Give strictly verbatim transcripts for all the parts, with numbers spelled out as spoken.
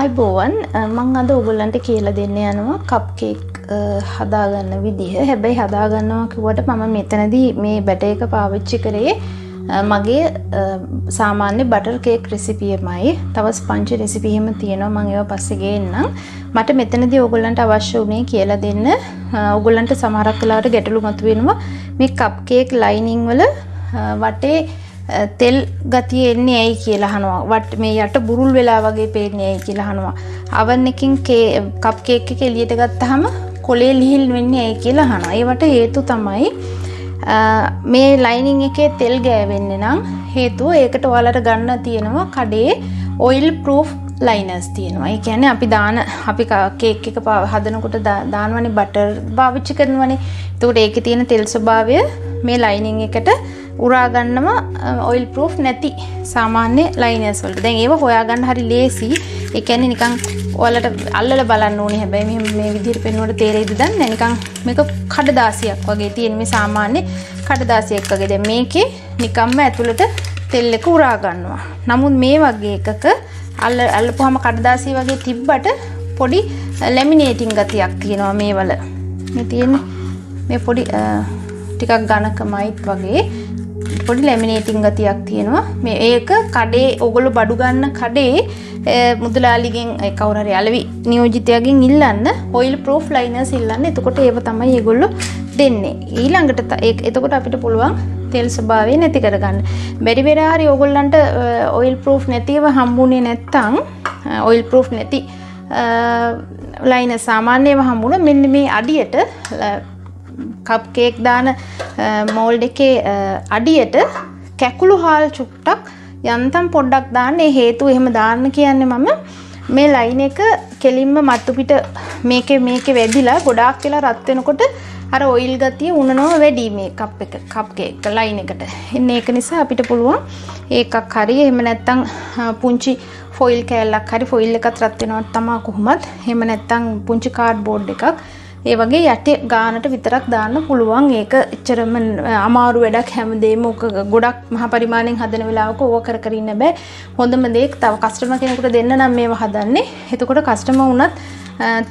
අයිබෝවන් මම අද ඔයගොල්ලන්ට කියලා දෙන්න යනවා කප් කේක් හදා ගන්න විදිහ. හැබැයි හදා ගන්නවා කිව්වට මම මෙතනදී මේ බැටර් එක පාවිච්චි කරේ මගේ සාමාන්‍ය බටර් කේක් රෙසිපියමයි. තව ස්පන්ජ් රෙසිපි එහෙම තියෙනවා මම ඒවා පස්සේ ගේන්නම්. මට මෙතනදී ඔයගොල්ලන්ට අවශ්‍ය උනේ කියලා දෙන්න. ඔයගොල්ලන්ට සමහරක් වෙලාවට ගැටලු මතුවෙනවා මේ කප් කේක් ලයිනින් වල වටේ तेल गति एन्ने आई කියලා අහනවා. වට් මේ යට බුරුල් වෙලා වගේ පේන්නේ ඇයි කියලා අහනවා. අවන් එකකින් කප් කේක් එක එළියට ගත්තාම කොලේ ලිහිල් වෙන්නේ ඇයි කියලා අහනවා. ඒවට හේතු තමයි මේ ලයිනින් එකේ තෙල් ගෑවෙන්නේ නම් හේතුව ඒකට ඔයාලට ගන්න තියෙනවා කඩේ oil proof liners තියෙනවා. ඒ කියන්නේ අපි දාන අපි කේක් එක හදනකොට දානවනේ බටර් පාවිච්චි කරනවනේ. ඒකට ඒකේ තියෙන තෙල් ස්වභාවය මේ ලයිනින් එකට උරා ගන්නම oil proof නැති සාමාන්‍ය ලයිනර්ස් වලට. දැන් ඒව හොයා ගන්න හරි ලේසි. ඒ කියන්නේ නිකන් ඔයාලට අල්ලලා බලන්න ඕනේ. හැබැයි මෙහෙම මේ විදිහට පෙන්වුවට තේරෙයිද දන්නේ නැහැ. නිකන් මේක කඩදාසියක් වගේ තියෙන මේ සාමාන්‍ය කඩදාසියක් වගේ. දැන් මේකේ නිකම්ම ඇතුළට තෙල් එක උරා ගන්නවා. නමුත් මේ වගේ එකක අල්ල අල්ලපුවාම කඩදාසිය වගේ තිබ්බට පොඩි ලැමිනේටින් ගතියක් තියෙනවා මේ වල. මේ තියෙන්නේ මේ පොඩි ටිකක් ඝනකමයිත් වගේ පොඩි ලැමිනේටින් ගතියක් තියෙනවා. මේ ඒක කඩේ ඔයගොල්ලෝ බඩු ගන්න කඩේ මුදලාලිගෙන් කවුරු හරි අලවි නියෝජිතයාගෙන් ඉල්ලන්න oil proof liners ඉල්ලන්න. එතකොට ඒව තමයි ඒගොල්ලෝ දෙන්නේ. ඊළඟට ඒක එතකොට අපිට පුළුවන් තෙල් ස්වභාවය නැති කරගන්න. බැරි බැරි හරි ඔයගොල්ලන්ට oil proof නැතිව හම්බුනේ නැත්තම් oil proof නැති ලයිනර් සාමාන්‍යව හම්බුන මෙන්න මේ අඩියට කප් කේක් දාන මෝල්ඩ් එකේ අඩියට කැකුළු හාල් චුට්ටක් යන්තම් පොඩ්ඩක් දාන්න. ඒ හේතුව එහෙම දාන්න කියන්නේ මම මේ ලයින් එක කෙලින්ම මතු පිට මේකේ මේකේ වැඩිලා ගොඩාක් වෙලා රත් වෙනකොට අර ඔයිල් ගතිය උනනවා වැඩි මේ කප් එක කප් කේක් ලයින් එකට. එන්න ඒක නිසා අපිට පුළුවන් ඒකක් හරි එහෙම නැත්නම් පුංචි ෆොයිල් කෑල්ලක් හරි ෆොයිල් එකත් රත් වෙනවා තමයි කොහොමත්. එහෙම නැත්නම් පුංචි කාඩ්බෝඩ් එකක් ඒ වගේ යට ගානට විතරක් දාන්න පුළුවන්. ඒක එච්චරම අමාරු වැඩක් හැමදේම ඕක ගොඩක් මහ පරිමාණයෙන් හදන වෙලාවක ඕවා කර කර ඉන්න බෑ. හොඳම දේ තව කස්ටමර් කෙනෙකුට දෙන්න නම් මේවා හදන්නේ. එතකොට කස්ටමර් උනත්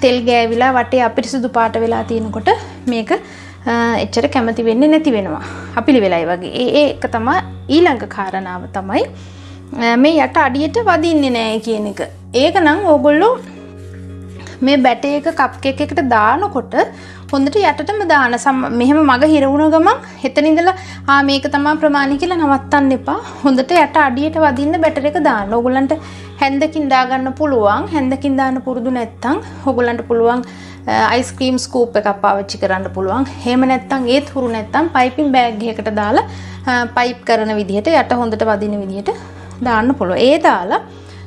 තෙල් ගෑවිලා වටේ අපිරිසිදු පාට වෙලා තියෙනකොට මේක එච්චර කැමති වෙන්නේ නැති වෙනවා. අපිලි වෙලයි වගේ. ඒ ඒක තමයි ඊළඟ කාරණාව තමයි මේ යට අඩියට වදින්නේ නැහැ කියන එක. ඒක නම් ඕගොල්ලෝ මේ බැටර් එක කප් කේක් එකට දානකොට හොඳට යටටම දාන මෙහෙම මග හිර වුණ ගමන් හෙතන ඉඳලා ආ මේක තමයි ප්‍රමාණය කියලා නවත්තන්න එපා. හොඳට යට අඩියට වදින්න බැටර් එක දාන්න. ඕගොල්ලන්ට හැන්දකින් දා ගන්න පුළුවන්. හැන්දකින් දාන්න පුරුදු නැත්නම් ඕගොල්ලන්ට පුළුවන් අයිස් ක්‍රීම් ස්කූප් එකක් පාවිච්චි කරන්න පුළුවන්. එහෙම නැත්නම් ඒත් හුරු නැත්නම් පයිපින් බෑග් එකකට දාලා පයිප් කරන විදිහට යට හොඳට වදින විදිහට දාන්න පුළුවන්. ඒ දාලා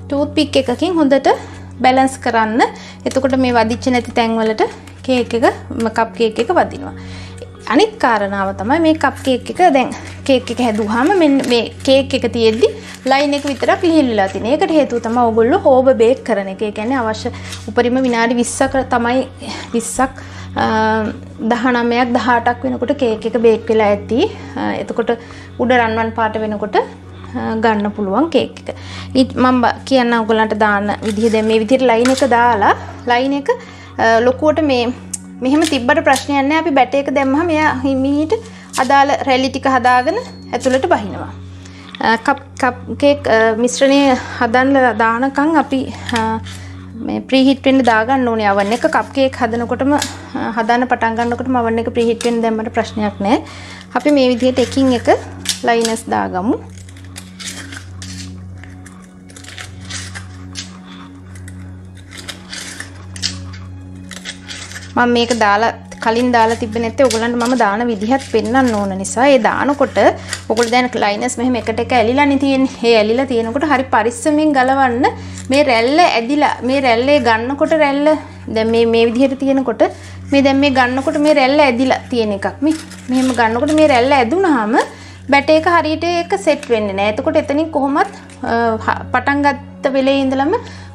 ටූත් පික් එකකින් හොඳට බැලන්ස් කරන්න. එතකොට මේ වදිච්ච නැති තැන් වලට කේක් එක කප් කේක් එක වදිනවා. අනිත් කාරණාව තමයි මේ කප් කේක් එක දැන් කේක් එක හැදුවාම මෙන්න මේ කේක් එක තියෙද්දි ලයින් එක විතරක් ලිහිල්ලා තියෙන. ඒකට හේතුව තමයි ඕගොල්ලෝ ඕවර් බේක් කරන එක. ඒ කියන්නේ අවශ්‍ය උපරිම විනාඩි විස්සක් තමයි විස්සක් දහනවයක් දහඅටක් වෙනකොට කේක් එක බේක් වෙලා ඇති. එතකොට උඩ රන්වන් පාට වෙනකොට ගන්න පුළුවන් කේක් එක. මම කියන්න ඔයගලන්ට දාන විදිහ දැන් මේ විදිහට ලයින් එක දාලා ලයින් එක ලොකුවට මේ මෙහෙම තිබ්බට ප්‍රශ්නයක් නැහැ. අපි බැටර් එක දැම්මහම එයා හිමීට අදාළ රැලි ටික හදාගෙන ඇතුළට බහිනවා. කප් කප් කේක් මිශ්‍රණය හදන්න දානකම් අපි මේ ප්‍රීහීට් වෙන්න දාගන්න ඕනේ. අවන් එක කප් කේක් හදනකොටම හදන්න පටන් ගන්නකොටම අවන් එක ප්‍රීහීට් වෙන්න දැම්මට ප්‍රශ්නයක් නැහැ. අපි මේ විදිහට එකින් එක ලයිනස් දාගමු. මම මේක දාලා කලින් දාලා තිබ්බේ නැත්තේ ඔයගලන්ට මම දාන විදිහත් පෙන්වන්න ඕන නිසා. ඒ දානකොට ඔයගොල්ලෝ දැන් ලයිනර්ස් මෙහෙම එකට එක ඇලිලානේ තියෙන්නේ. ඒ ඇලිලා තියෙනකොට හරි පරිස්සමෙන් ගලවන්න. මේ රැල්ල ඇදිලා මේ රැල්ලේ ගන්නකොට රැල්ල දැන් මේ මේ විදිහට තියෙනකොට මේ දැන් මේ ගන්නකොට මේ රැල්ල ඇදිලා තියෙන එකක් මේ. මෙහෙම ගන්නකොට මේ රැල්ල ඇදුනහම බැටර් එක හරියට ඒක සෙට් වෙන්නේ නැහැ. එතකොට එතනින් කොහොමත් පටන් ගත්ත වෙලේ ඉඳලම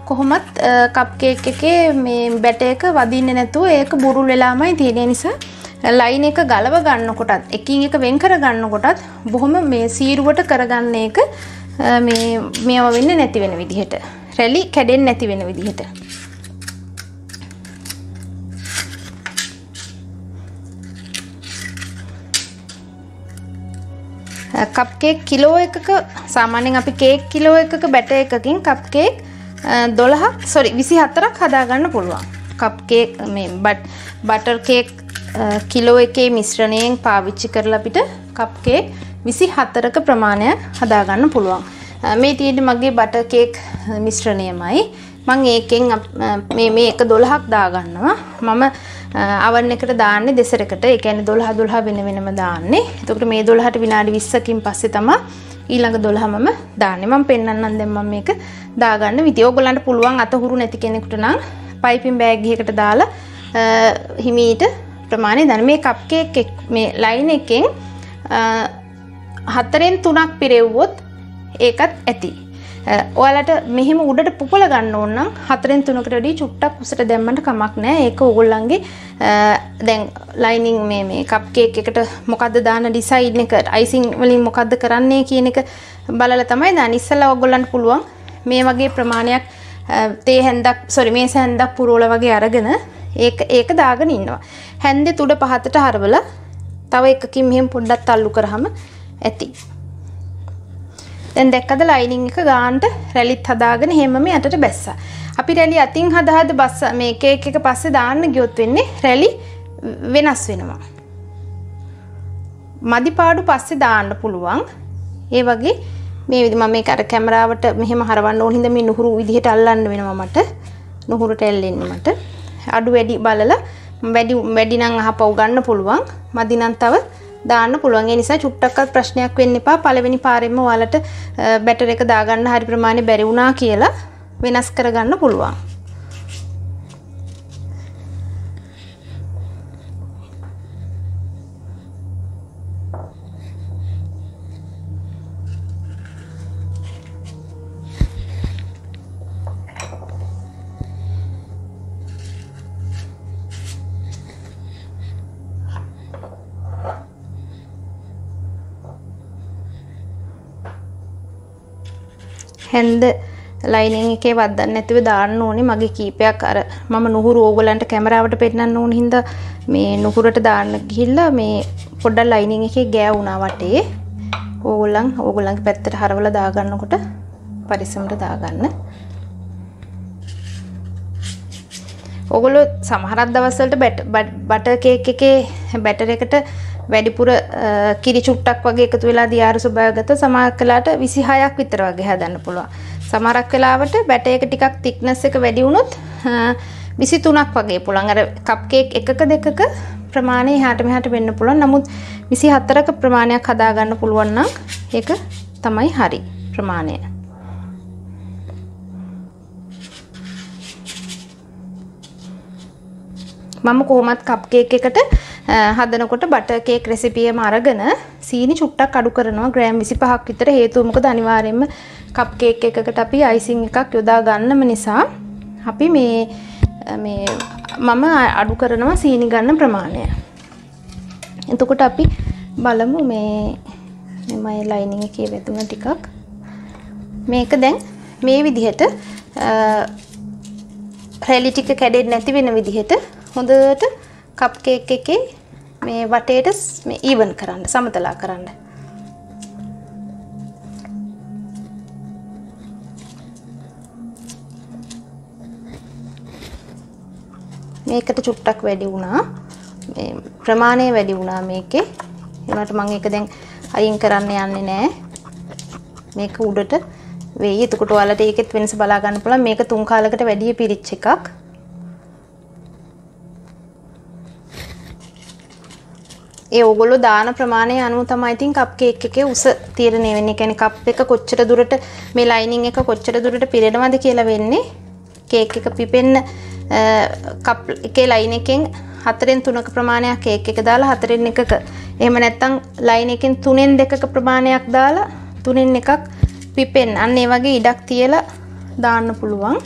කොහොමත් කප් කේක් එකේ මේ බැටර් එක වදින්නේ නැතුව ඒක බුරුල් වෙලාමයි තියෙන නිසා ලයින් එක ගලව ගන්නකොටත් එකින් එක වෙන් කර ගන්නකොටත් බොහොම මේ සීරුවට කරගන්න එක මේ මේව වෙන්නේ නැති වෙන විදිහට රැලි කැඩෙන්නේ නැති වෙන විදිහට. කප් කේක් කිලෝ එකක සාමාන්‍යයෙන් අපි කේක් කිලෝ එකක බැටර් එකකින් කප් කේක් දොළහක් sorry විසිහතරක් හදා ගන්න පුළුවන්. කප් කේක් මේ බටර් කේක් කිලෝ එකේ මිශ්‍රණයෙන් පාවිච්චි කරලා අපිට කප් කේක් විසිහතරක ප්‍රමාණයක් හදා ගන්න පුළුවන්. මේ තියෙන්නේ මගේ බටර් කේක් මිශ්‍රණයමයි. මම ඒකෙන් මේ මේ එක දොළහක් දා ගන්නවා. මම අවන් එකට දාන්නේ දෙසරකට. ඒ කියන්නේ දොළහ දොළහ වෙන වෙනම දාන්නේ. එතකොට මේ දොළහට විනාඩි විස්සකින් පස්සේ තමයි ඊළඟ දොළහ මම දාන්නේ. මම පෙන්නන්නම් දැන් මම මේක දා ගන්න විදිය. ඔයගොල්ලන්ට පුළුවන් අතහුරු නැති කෙනෙකුට නම් පයිපින් බෑග් එකකට දාලා හිමීට ප්‍රමාණය දාන්න. මේ කප් කේක් මේ ලයින් එකෙන් හතරෙන් තුනක් පිරෙව්වොත් ඒකත් ඇති. ඔයාලට මෙහෙම උඩට පුපල ගන්න ඕන නම් හතරෙන් තුනකට වැඩි චුට්ටක් උසට දැම්මම කමක් නැහැ. ඒක ඕගොල්ලන්ගේ දැන් ලයිනින් මේ මේ කප් කේක් එකට මොකද්ද දාන ඩිසයින් එක අයිසින් වලින් මොකද්ද කරන්නේ කියන එක බලලා තමයි දාන්නේ. ඉස්සලා ඔයගොල්ලන්ට පුළුවන් මේ වගේ ප්‍රමාණයක් තේ හැන්දක් sorry මේ හැන්දක් පුරවලා වගේ අරගෙන ඒක ඒක දාගෙන ඉන්නවා. හැන්දේ තුඩ පහතට හරවලා තව එකකින් මෙහෙම පොඩ්ඩක් තල්ලු කරාම ඇති. දැන් දැක්කද ලයිනින් එක ගානට රැලිත් හදාගෙන හැමම යටට බැස්සා. අපි රැලි අතින් හදා හද බස්ස මේ කේක් එක පස්සේ දාන්න ගියොත් වෙන්නේ රැලි වෙනස් වෙනවා. මදි පාඩු පස්සේ දාන්න පුළුවන්. ඒ වගේ මේ විදිහ මම මේක අර කැමරාවට මෙහෙම හරවන්න ඕන හින්දා මේ නුහුරු විදිහට අල්ලන්න වෙනවා මට. නුහුරුට ඇල්ලෙන්න මට. අඩු වැඩි බලලා වැඩි වැඩි නම් අහපව ගන්න පුළුවන්. මදි නම් තව දාන්න පුළුවන්. ඒ නිසා චුට්ටක්වත් ප්‍රශ්නයක් වෙන්න එපා. පළවෙනි පාරෙම ඔයාලට බැටර් එක දාගන්න හරි ප්‍රමාණය බැරි වුණා කියලා වෙනස් කරගන්න පුළුවන්. හැන්ද ලයිනින් එකේ වද්දන්න නැතුව දාන්න ඕනේ. මගේ කීපයක් අර මම නුහුරු ඕගලන්ට කැමරාවට පෙන්නන්න ඕන හින්දා මේ නුහුරට දාන්න ගිහිල්ලා මේ පොඩ්ඩක් ලයිනින් එකේ ගෑ වුණා වටේ. ඕගලන් ඕගලන්ගේ පැත්තට හරවලා දාගන්නකොට පරිස්සමට දාගන්න. ඕගොල්ලෝ සමහරක් දවස් වලට බටර් කේක් එකේ බැටර් එකට වැඩිපුර කිරි චුට්ටක් වගේ එකතු වෙලා දියාරු සබයගත සමාහක් වෙලාට විසිහයක් විතර වගේ හදන්න පුළුවන්. සමහරක් වෙලාවට බැටර් එක ටිකක් thickness එක වැඩි වුණොත් විසිතුනක් වගේ පුළුවන්. අර කප් කේක් එකක දෙකක ප්‍රමාණය එහාට මෙහාට වෙන්න පුළුවන්. නමුත් විසිහතරක ප්‍රමාණයක් හදා ගන්න පුළුවන් නම් ඒක තමයි හරි ප්‍රමාණය. මම කොහොමත් කප් කේක් එකට හදනකොට බටර් කේක් රෙසිපියම අරගෙන සීනි චුට්ටක් අඩු කරනවා ග්‍රෑම් විසිපහක් විතර. හේතුව මොකද අනිවාර්යයෙන්ම කප් කේක් එකකට අපි අයිසින් එකක් යොදා ගන්නම නිසා අපි මේ මේ මම අඩු කරනවා සීනි ගන්න ප්‍රමාණය. එතකොට අපි බලමු මේ මේ ලයිනින් එකේ වැදුන ටිකක් මේක දැන් මේ විදිහට රැලි ටික කැඩෙන්නේ නැති වෙන විදිහට හොඳට කප් කේක් එකේ මේ වටේට මේ ඊවන් කරන්න සමතලා කරන්න. මේකට චුට්ටක් වැඩි වුණා. මේ ප්‍රමාණය වැඩි වුණා මේකේ. ඒකට මම ඒක දැන් අයින් කරන්න යන්නේ නැහැ. මේක උඩට වෙයි. එතකොට ඔයාලට ඒකෙත් වෙනස බලා ගන්න පුළුවන්. මේක තුන් කාලයකට වැඩි පිරිච් එකක්. ඒ ඕගොල්ලෝ දාන ප්‍රමාණය අනුව තමයි ඉතින් කප් කේක් එකේ උස තීරණය වෙන්නේ. කියන්නේ කප් එක කොච්චර දුරට මේ ලයිනින් එක කොච්චර දුරට පිරෙනවද කියලා වෙන්නේ කේක් එක පිපෙන්න කප් එකේ ලයින් එකෙන් හතරෙන් තුනක ප්‍රමාණයක් කේක් එක දාලා හතරෙන් එකක එහෙම නැත්නම් ලයින් එකෙන් තුනෙන් දෙකක ප්‍රමාණයක් දාලා තුනෙන් එකක් පිපෙන්න. අන්න ඒ වගේ ඉඩක් තියලා දාන්න පුළුවන්.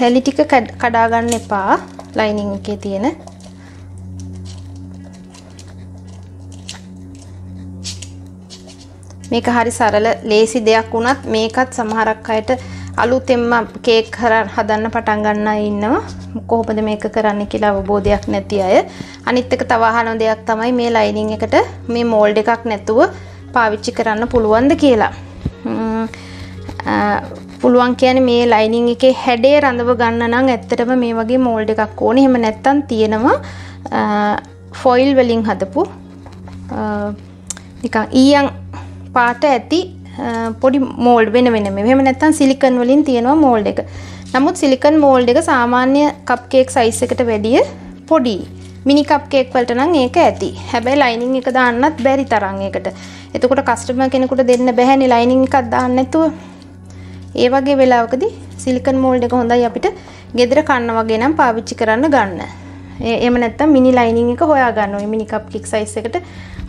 රැලි ටික කඩා ගන්න එපා ලයිනින් එකේ තියෙන. මේක හරි සරල ලේසි දෙයක් වුණත් මේකත් සමහරක් අයට අලුතෙන්ම කේක් හදන්න පටන් ගන්න අය ඉන්නවා. කොහොමද මේක කරන්න කියලා අවබෝධයක් නැති අය. අනිත් එක තව අහන දෙයක් තමයි මේ ලයිනින් එකට මේ මෝල්ඩ් එකක් නැතුව පාවිච්චි කරන්න පුළුවන්ද කියලා. පුළුවන් කියන්නේ මේ ලයිනින් එකේ හැඩය රඳව ගන්න නම් ඇත්තටම මේ වගේ මෝල්ඩ් එකක් ඕනේ. එහෙම නැත්නම් තියෙනවා ෆොයිල් වලින් හදපු නිකන් ඊයන් පාට ඇති පොඩි මෝල්ඩ් වෙන වෙනම. එහෙම නැත්නම් සිලිකන් වලින් තියෙනවා මෝල්ඩ් එක. නමුත් සිලිකන් මෝල්ඩ් එක සාමාන්‍ය කප් කේක් සයිස් එකට වැඩිය පොඩි. මිනි කප් කේක් වලට නම් ඒක ඇති. හැබැයි ලයිනින් එක දාන්නත් බැරි තරම් ඒකට. එතකොට කස්ටමර් කෙනෙකුට දෙන්න බැහැනේ ලයිනින් එකක් දාන්න නැතුව. ඒ වගේ වෙලාවකදී සිලිකන් මෝල්ඩ් එක හොඳයි අපිට ගෙදර කන්න වගේ නම් පාවිච්චි කරන්න ගන්න. එහෙම නැත්නම් මිනි ලයිනින් එක හොයා ගන්න ඕනේ. මිනි කප් කේක් සයිස් එකට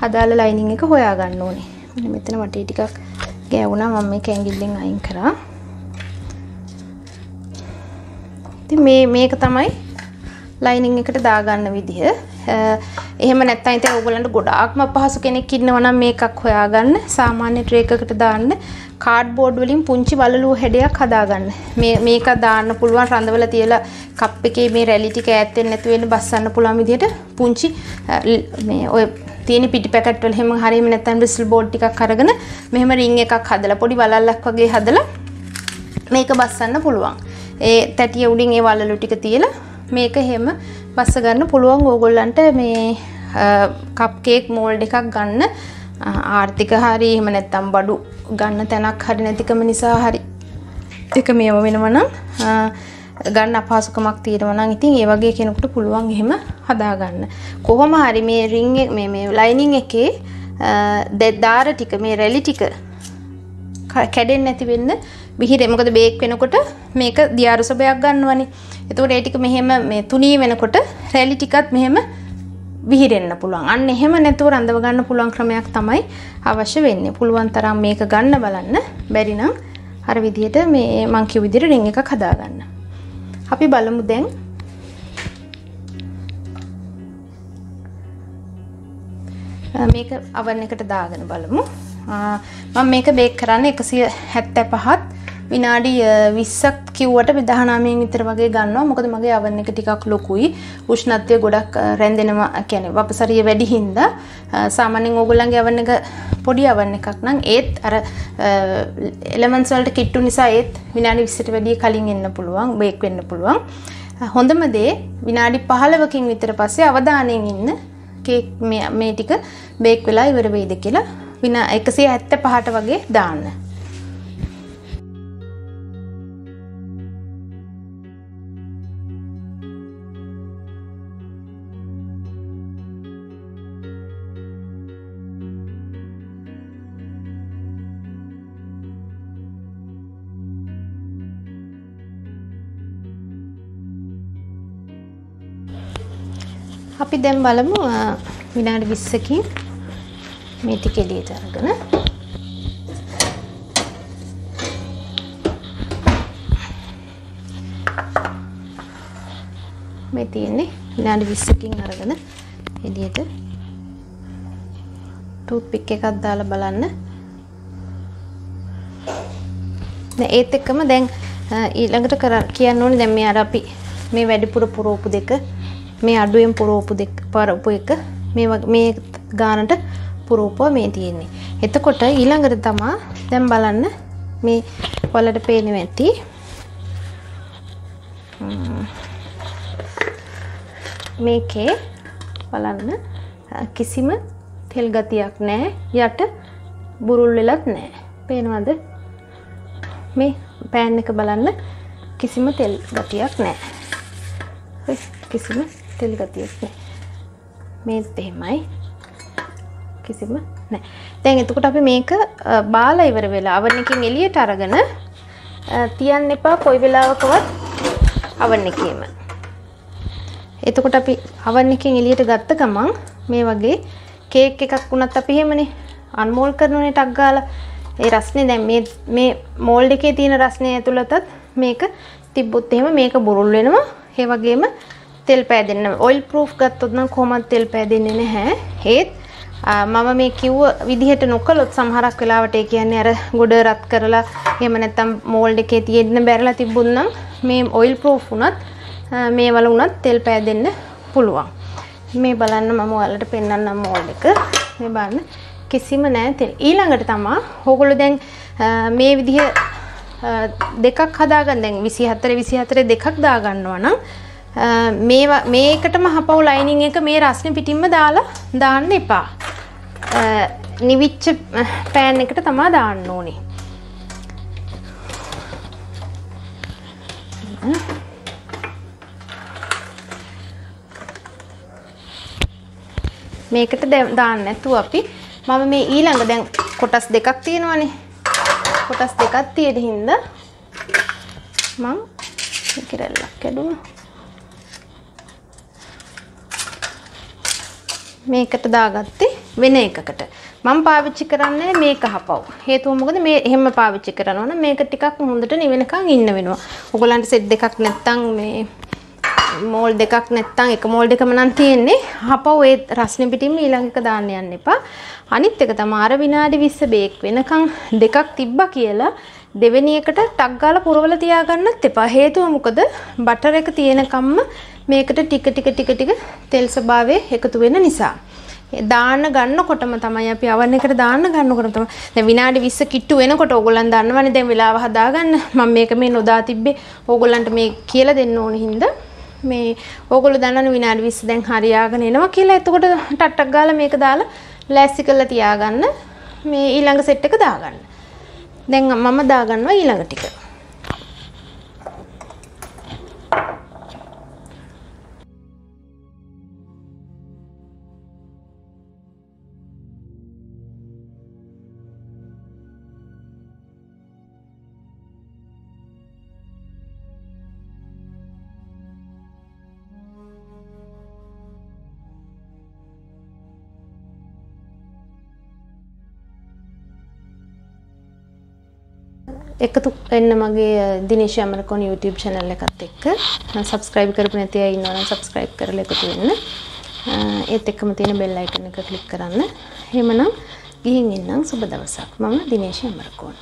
අදාළ ලයිනින් එක හොයා ගන්න ඕනේ. මෙතන වටේ ටිකක් ගෑවුණා මම මේක ඇඟිල්ලෙන් අයින් කරා. ඉතින් මේ මේක තමයි ලයිනින් එකට දාගන්න විදිහ. එහෙම නැත්නම් ඉතින් ඕගොල්ලන්ට ගොඩාක්ම අපහසු කෙනෙක් ඉන්නවා නම් මේකක් හොයාගන්න සාමාන්‍ය ට්‍රේ එකකට දාන්න කාඩ්බෝඩ් වලින් පුංචි වලලුව හැඩයක් හදාගන්න. මේ මේක දාන්න පුළුවන් රඳවලා තියලා කප් එකේ මේ රැලි ටික ඈත් වෙන්නේ නැතු වෙන්න බස්සන්න පුළුවන් විදිහට පුංචි මේ ඔය තියෙන පිටි පැකට් වල හැම හරියම නැත්නම් බ්‍රිස්ල් බෝඩ් ටිකක් අරගෙන මෙහෙම රින් එකක් හදලා පොඩි වලල්ලක් වගේ හදලා මේක බස්සන්න පුළුවන්. ඒ තැටිය උඩින් ඒ වලලු ටික තියලා මේක හැම බස්ස ගන්න පුළුවන්. ඕගොල්ලන්ට මේ කප් කේක් මෝල්ඩ් එකක් ගන්න ආර්ථික හරි එහෙම නැත්නම් බඩු ගන්න තැනක් හරි නැතිකම නිසා හරි එක මෙව වෙනවා නම් ගන්න අපහසුකමක් තියෙනවා නම් ඉතින් ඒ වගේ කෙනෙකුට පුළුවන් එහෙම හදා ගන්න. කොහොම හරි මේ රින් එක මේ මේ ලයිනින් එකේ දාර ටික මේ රැලි ටික කැඩෙන්නේ නැති වෙන්න විහිරේ. මොකද බේක් වෙනකොට මේක දියාරු සබයක් ගන්නවනේ. එතකොට ඒ ටික මෙහෙම මේ තුනී වෙනකොට රැලි ටිකත් මෙහෙම විහිරෙන්න පුළුවන්. අන්න එහෙම නැතුව රඳව ගන්න පුළුවන් ක්‍රමයක් තමයි අවශ්‍ය වෙන්නේ. පුළුවන් තරම් මේක ගන්න බලන්න. බැරි නම් අර විදිහට මේ මං කිව්ව විදිහට රින් එකක් හදා ගන්න. අපි බලමු දැන්. මේක oven එකට දාගෙන බලමු. මම මේක බේක් කරන්නේ එකසිය හැත්තෑ පහත් විනාඩි විස්සක් කිව්වට විදහානාමයෙන් විතර වගේ ගන්නවා. මොකද මගේ oven එක ටිකක් ලොකුයි. උෂ්ණත්වය ගොඩක් රැඳෙනවා. කියන්නේ වපසරිය වැඩි හින්දා සාමාන්‍යයෙන් ඕගොල්ලන්ගේ oven එක පොඩි oven එකක් නම් ඒත් අර elements වලට කිට්ටු නිසා ඒත් විනාඩි විස්සට වැඩි කලින් එන්න පුළුවන්, බේක් වෙන්න පුළුවන්. හොඳම දේ විනාඩි පහළොවකින් විතර පස්සේ අවධානයෙන් ඉන්න කේක් මේ මේ ටික බේක් වෙලා ඉවර වෙයිද කියලා විනා එකසිය හැත්තෑ පහට වගේ දාන්න. අපි දැන් බලමු විනාඩි විස්සකින් මේ ටික එළියට අරගෙන මේ තියෙන්නේ විනාඩි විස්සකින් අරගෙන එළියට ටූත් පික් එකක් දාලා බලන්න. දැන් ඒත් එක්කම දැන් ඊළඟට කියන්න ඕනේ දැන් මේ අර අපි මේ වැඩිපුර පුරෝපු දෙක මේ අඩුවෙන් පුරෝපු දෙක පරපු එක මේ මේ ගානට පුරෝපුව මේ තියෙන්නේ. එතකොට ඊළඟට තමයි දැන් බලන්න මේ වලට පේන්නේ නැති මේකේ බලන්න කිසිම තෙල් ගතියක් නැහැ. යට බුරුල් වෙලත් නැහැ. පේනවද? මේ පෑන් එක බලන්න කිසිම තෙල් ගතියක් නැහැ. කිසිම තෙල් ගතියක් නැහැ. මේත් එහෙමයි. කිසිම නැහැ. දැන් එතකොට අපි මේක බාලා ඉවර වෙලා oven එකෙන් එළියට අරගෙන තියන්න එපා කොයි වෙලාවකවත් oven එකේම. එතකොට අපි oven එකෙන් එළියට ගත්ත ගමන් මේ වගේ කේක් එකක් වුණත් අපි එහෙමනේ අන්මෝල් කරනෝනේ ටක් ගාලා. ඒ රස්නේ දැන් මේ මේ මෝල්ඩ් එකේ තියෙන රස්නේ ඇතුළතත් මේක තිබ්බොත් එහෙම මේක බුරුල් වෙනවා. ඒ වගේම තෙල් පෑදෙන්නේ නැහැ. ඔයිල් ප්‍රූෆ් ගත්තොත් නම් කොහොමවත් තෙල් පෑදෙන්නේ නැහැ. ඒත් मम मे किव विधिहट नोकलोत् संहारक वेलावटे कियन्ने अर गोड रत् करला එහෙම නැත්නම් मोल्ड එකේ තියෙන බැරලා තිබුණනම් මේ ඔයිල් ප්‍රූෆ් වුණත් මේ වල වුණත් තෙල් පෑදෙන්න පුළුවන් මේ බලන්න මම ඔයාලට පෙන්නන්නම් मोल्ड එක මේ බලන්න කිසිම නැහැ තෙල් ඊළඟට තමයි ඕගොල්ලෝ දැන් මේ විදිහ දෙකක් හදාගන්න දැන් විසිහතර විසිහතර දෙකක් දාගන්නවා නම් මේ මේකටම හපව ලයිනින් එක මේ රස්නේ පිටින්ම දාලා දාන්න එපා නිවිච්ච පෑන් එකට තමයි දාන්න ඕනේ මේකට දාන්න නැතුව අපි මම මේ ඊළඟ දැන් කොටස් දෙකක් තියෙනවානේ කොටස් දෙකක් තියෙන හින්දා මම කිරල්ලක් කැඩුවා මේකට දාගත්තේ වෙන එකකට මම පාවිච්චි කරන්නේ මේක හපව්. හේතුව මොකද මේ එහෙම පාවිච්චි කරනවා නම් මේක ටිකක් හොඳට නිවෙනකන් ඉන්න වෙනවා. ඔයගලන්ට සෙට් දෙකක් නැත්තම් මේ මෝල් දෙකක් නැත්තම් එක මෝල් එකම නම් තියෙන්නේ හපව් ඒ රස්නේ පිටින්ම ඊළඟ එක දාන්න යන්න එපා. අනිත් එක තමයි අර විනාඩි විස්ස බේක් වෙනකන් දෙකක් තිබ්බා කියලා දෙවෙනි එකට ටක් ගාලා පුරවල තියාගන්නත් එපා. හේතුව මොකද බටර් එක තියෙනකම්ම මේකට ටික ටික ටික ටික තෙල් ස්වභාවය එකතු වෙන නිසා දාන්න ගන්නකොටම තමයි අපි අවන් එකට දාන්න ගන්නකොටම තමයි දැන් විනාඩි විස්ස කිට්ටු වෙනකොට ඕගොල්ලන් දන්නවනේ දැන් වෙලාව හදාගන්න මම මේක මේ නොදා තිබ්බේ ඕගොල්ලන්ට මේ කියලා දෙන්න ඕනේ හින්දා මේ ඕගොල්ලෝ දන්නවනේ විනාඩි විස්ස දැන් හරියාගෙන එනවා කියලා එතකොට ටට්ටක් ගාලා මේක දාලා ලෑස්ති කරලා තියාගන්න මේ ඊළඟ සෙට් එක දාගන්න දැන් මම දාගන්නවා ඊළඟ ටික එකතු වෙන්න මගේ දිනේෂ් අමරකෝන් YouTube channel එකත් එක්ක subscribe කරපු නැති අය ඉන්නවා නම් subscribe කරලා එකතු වෙන්න. ඒත් එක්කම තියෙන bell icon එක click කරන්න. එහෙමනම් ගිහින් ඉන්නම් සුබ දවසක්. මම දිනේෂ් අමරකෝන්.